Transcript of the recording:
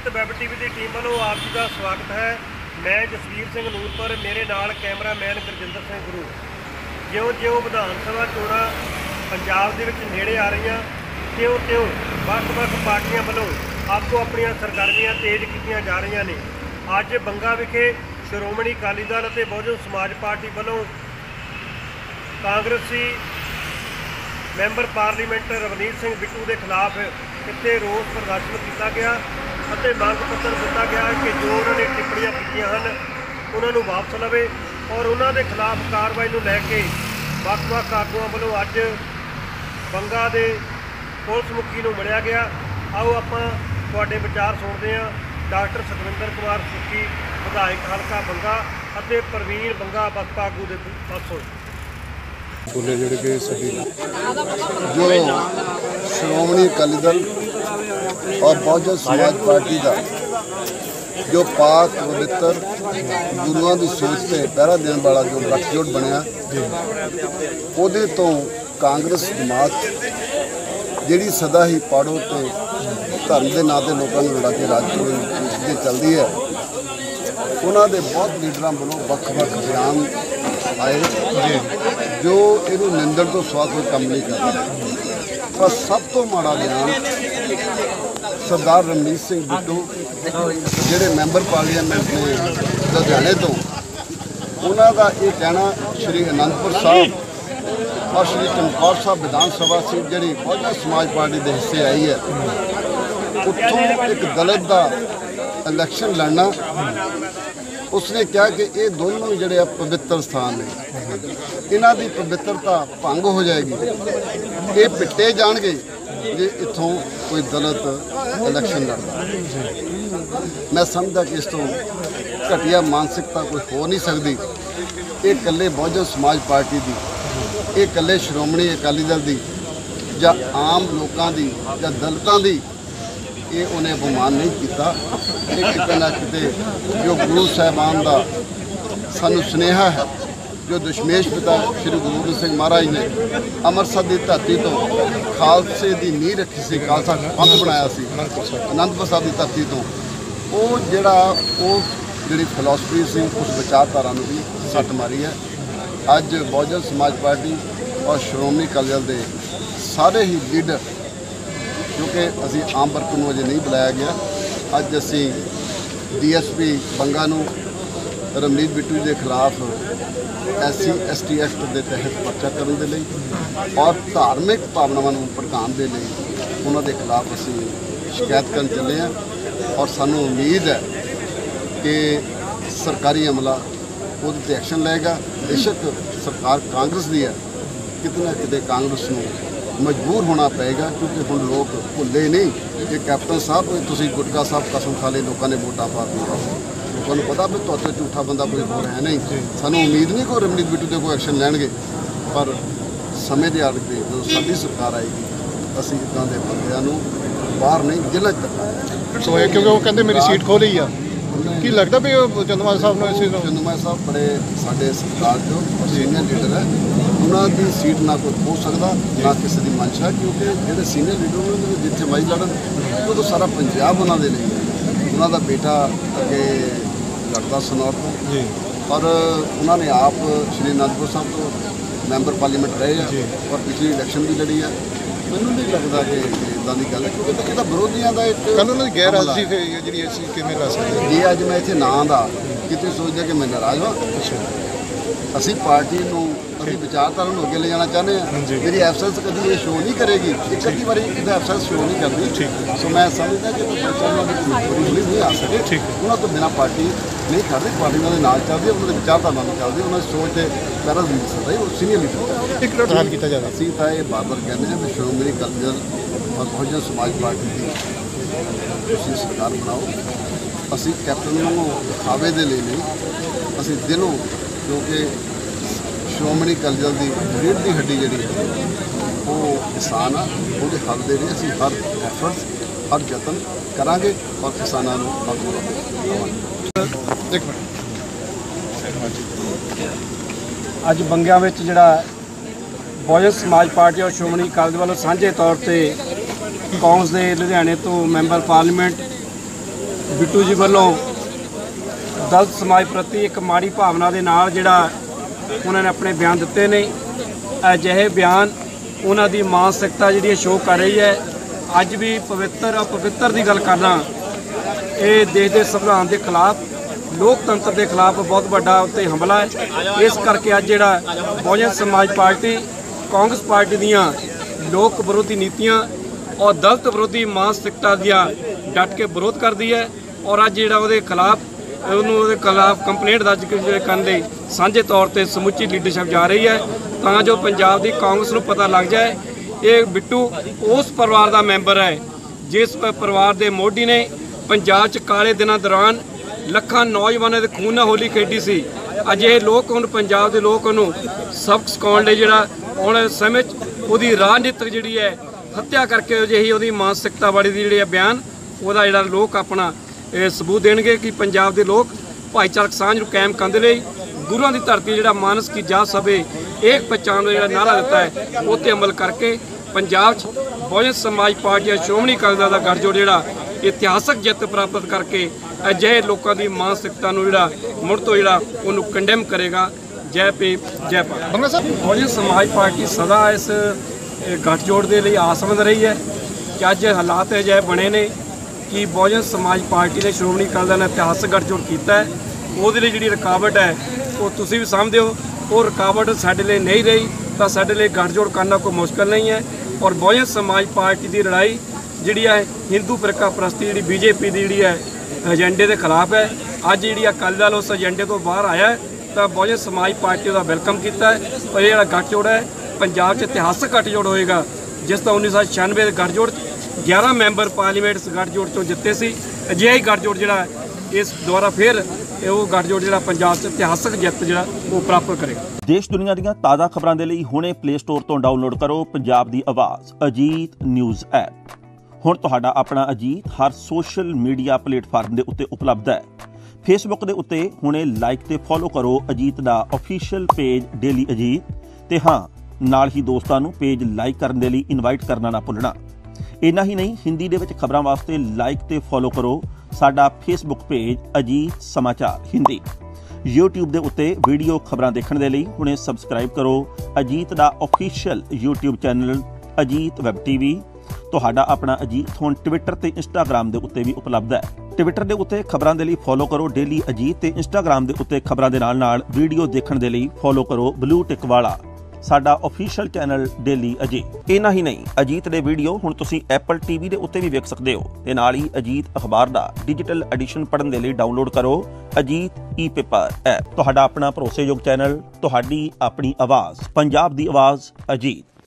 Ajit web TV की team वालों आप जी का स्वागत है। मैं जसवीर सिंह नूरपुर, मेरे नाल कैमरामैन गुरजिंद्र सिंह गुरु। ज्यों-ज्यों विधान सभा चोणां पंजाब दे विच नेड़े आ रही त्यों-त्यों ਵੱਖ-ਵੱਖ पार्टियां वालों आपको अपनी सरगर्मियां तेज कीतियां जा रही ने। अज बंगा विखे श्रोमणी अकाली दल और बहुजन समाज पार्टी वालों कांग्रेसी मैंबर पार्लीमेंट रवनीत सिंह बिट्टू के खिलाफ इतने रोस प्रदर्शन किया गया और मांग पत्र दिता गया कि जो उन्होंने टिप्पणियां की उन्होंने वापस लवे और उन्होंने खिलाफ कार्रवाई को लैके ਵੱਖ-ਵੱਖ आगुआ वालों अज बंगा के पुलिस मुखी को मिलिया गया। आओ आपां विचार सुनते हैं। डॉक्टर सुखविंदर कुमार सुखी विधायक हलका बंगा और प्रवीण बंगा बसपा आगू के पासों बोले जोड़े के सभी जो श्रोमणी अकाली दल और बहुजन समाज पार्टी का जो पाक पवित्र गुरुओं की सोच पर पहरा देने वाला जो गठजोड़ बनया उहदे तो कांग्रेस जमात जिहड़ी सदा ही पाड़ो तो धर्म के नाँ से लोगों को लड़ा के राज चलती है उन्होंने बहुत लीडर वालों ਵੱਖ-ਵੱਖ बयान आए जो इनू निंदण तो स्वाद कोई कम नहीं करता। पर सब तो माड़ा बयान सरदार रवनीत सिंह बिट्टू जिहड़े मैंबर पार्लीमेंट ने लुधियाने तो उन्हों का ये कहना श्री आनंदपुर साहब और श्री चमकौर साहब विधानसभा सीट जिहड़ी बहुजन समाज पार्टी के हिस्से आई है उत्थों एक दलित का इलैक्शन लड़ना उसने कहा कि ये दोनों जोड़े पवित्र स्थान है इन्हों की पवित्रता भंग हो जाएगी ये पिट्टे जाएंगे जे इतों कोई दलित इलैक्शन लड़ता। मैं समझदा कि इस तो घटिया मानसिकता कोई हो नहीं सकती। ये कल्ले बहुजन समाज पार्टी की ये कल्ले श्रोमणी अकाली दल की या आम लोगों की या दलितों की ये उन्हें अपमान नहीं किया। कितने ना कितने जो गुरु साहबान का सानू सुनेहा है जो दशमेश पिता श्री गुरु गोबिंद सिंह महाराज ने अमृतसर की धरती तो खालसे की नींह रखी सी, खालसा पंथ बनाया सी आनंदपुर साहब की धरती तो वो जिहड़ा उस जिहड़ी फिलोसफी सी उस विचारधारा में भी सट मारी है। अज बहुजन समाज पार्टी और श्रोमणी अकाली दल के सारे ही लीडर क्योंकि असी आम वर्ग को अजे नहीं बुलाया गया अज असी DSP बंगा रवनीत बिट्टू के खिलाफ SC ST एक्ट के तहत परचा करने के लिए और धार्मिक भावनावान भड़काने के लिए उन्होंने खिलाफ असी शिकायत करने चले हैं और सानू उम्मीद है कि सरकारी अमला उहदे एक्शन लेगा। बेशक सरकार कांग्रेस की है कितने ना कितने कांग्रेस को मजबूर होना पएगा क्योंकि हम लोग भुले नहीं कि कैप्टन साहब तुसी गुटका साहब कसम खा ले लोगों ने वोटा पा दिया लोगों को पता भी तुहाडे झूठा बंदा कोई होर है नहीं। सानू उम्मीद नहीं कि रवनीत बिट्टू के कोई एक्शन लैणगे पर समय के आड़ के जो साडी सरकार आएगी असी इदां दे बंदिआं नूं बाहर नहीं जेल तक सोए क्योंकि वो कहते मेरी सीट खो रही है कि लगता भी चंदमाल साहब ने इस चंदमाल साहब बड़े साडे सरकार जो सीनियर लीडर है उन्हों की सीट ना कोई हो सकता ना किसी की मंशा क्योंकि जो सीनियर लीडर उन्होंने जिथे मई लड़न वो तो सारा पंजाब उन्होंने लिए उन्हों का बेटा अगे लड़ता सनौर को और उन्होंने आप श्री आनंदपुर साहब तो मैंबर पार्लीमेंट रहे हैं और पिछली इलैक्शन भी लड़ी है। मैनू नहीं लगता कि इदा की गल है क्योंकि ये विरोधियों का एक उन्होंने गैर हाजरी जी किमें ला सकते जी अज मैं इतने ना का कितने सोचता कि मैं नाराज हाँ असी पार्टी को अभी विचारधारा अगे ले जाना चाहते हैं मेरी एबसेंस कभी ये शो नहीं करेगी एक अभी बारी एबसेंस शो नहीं करती। सो मैं समझता कि नहीं आ सके उन्होंने तो बिना पार्टी नहीं कर रही पार्टी उन्होंने नाल चलती उन्होंने विचारधारा चलती उन्होंने सोच के पैरा नहीं सकता और सीनियर लीडर एक प्रधान किया जाए। असी तो ये बार बार कहते हैं कि श्रोमणी अकाली दल और बहुजन समाज पार्टी की सरकार बनाओ असी कैप्टन दिखावे के लिए नहीं असी दिलों क्योंकि श्रोमणी अकाली दल की रीढ़ की हड्डी जी वो किसान आ उहदे हक दे रहे असीं हर एफर्ट्स हर यतन करांगे और किसानों को हक देवांगे। अज बंगिया विच जिहड़ा बहुजन समाज पार्टी और श्रोमणी अकाली दल वालों सांझे तौर पर कौंस दे लुधियाने तो मैंबर पार्लीमेंट बिट्टू जी वालों दलित समाज प्रति एक माड़ी भावना के नाल जिहड़ा उन्होंने अपने बयान दिते ने। अजिहे बयान उन्होंने मानसिकता जी शो कर रही है। अज भी पवित्र अपवित्र की गल करना ये देश के संविधान के खिलाफ लोकतंत्र के खिलाफ बहुत बड़ा उत्ते हमला है। इस करके अज जिहड़ा बहुजन समाज पार्टी कांग्रेस पार्टी दीआं लोक विरोधी नीतियां और दलित विरोधी मानसिकता दिया डट के विरोध करती है और अज जो खिलाफ कंपलेंट दर्ज करने साझे तौर पर समुची लीडरशिप जा रही है तो जो पंजाब की कांग्रेस को पता लग जाए ये बिट्टू उस परिवार का मैंबर है जिस परिवार के मोढ़ी ने पंजाब काले दिन दौरान लखा नौजवानों के खून नाल होली खेडी सी। अजे लोग हुण पंजाब के लोग सबक सिखाउण लई जिहड़ा आने समय उसकी राजनीतिक जिहड़ी है हत्या करके अजिही मानसिकता वाली जी बयान वह जो लोग अपना सबूत देंगे कि पंजाब के लोग भाईचारक सांझ को कायम करने लिए गुरुआं की धरती जो मानस की जात सभे एक पहचान जो नारा दिता है उत्ते अमल करके पंजाब बहुजन समाज पार्टी श्रोमणी अकाली दल का गठजोड़ जो इतिहासक जित प्राप्त करके अजिहे लोगों की मानसिकता जोड़ा मुड़ तो जो कंडेम करेगा। जय पे जय भारत। बहुजन समाज पार्टी सदा इस गठजोड़ के लिए आसमंद रही है कि अज हालात अजिहे बने ने कि बहुजन समाज पार्टी ने श्रोमणी अकाली दल ने इतिहासक गठजोड़ किया है वो जी रुकावट है वो तुम भी समझते हो वो रुकावट साढ़े लिए नहीं रही तो साढ़े लिए गठजोड़ करना कोई मुश्किल नहीं है। और बहुजन समाज पार्टी की लड़ाई जी है हिंदू फिरका परस्ती जी बीजेपी की जी है एजेंडे के खिलाफ है। अज जी अकाली दल उस एजेंडे तो बाहर आया तो बहुजन समाज पार्टी का वेलकम किया और ये गठजोड़ है पंजाब में इतिहासक गठजोड़ होएगा जिस तरह 1996 के गठजोड़ 11 मैंबर पार्लीमेंट इस गठजोड़ चों जिते सी। अजिहा ही गठजोड़ जिहड़ा इस द्वारा फिर वो गठजोड़ जिहड़ा पंजाब च इतिहासक जित जिहड़ा वो प्राप्त करेगा। देश दुनिया दीआं ताज़ा खबरां दे लई हुणे प्ले स्टोर तो डाउनलोड करो पंजाब दी आवाज़ अजीत न्यूज़ ऐप। हुण तुहाडा अपना अजीत हर सोशल मीडिया प्लेटफार्म दे उत्ते उपलब्ध है। फेसबुक दे उत्ते हुणे लाइक ते फॉलो करो अजीत दा ऑफिशियल पेज डेली अजीत ते हाँ नाल ही दोस्तां नूं पेज लाइक करन दे लई इनवाइट करना ना भुलना। इन्ना ही नहीं हिंदी दे विच खबरां वास्ते लाइक ते फॉलो करो साडा फेसबुक पेज अजीत समाचार हिंदी। यूट्यूब दे उत्ते वीडियो खबरां देखण दे लई हुणे सबसक्राइब करो अजीत दा official YouTube channel Ajit web TV. तुहाडा अपना अजीत हुण ट्विटर ते इंस्टाग्राम दे उत्ते भी उपलब्ध है। ट्विटर दे उत्ते खबरां दे लई फॉलो करो डेली अजीत ते इंस्टाग्राम दे उत्ते खबरां दे नाल-नाल वीडियो देखण दे लई फॉलो करो ब्लू टिक वाला साडा ऑफिशियल चैनल डेली अजीत। इन्ना ही नहीं अजीत दे वीडियो हुण तुसीं एप्पल टीवी दे उत्ते भी वेख सकदे हो ते नाल ही अजीत अखबार दा डिजिटल एडिशन पढ़न दे लई डाउनलोड करो अजीत ई पेपर ऐप। तुहाडा अपना भरोसेयोग चैनल तुहाडी अपनी आवाज़ पंजाब दी आवाज़ अजीत।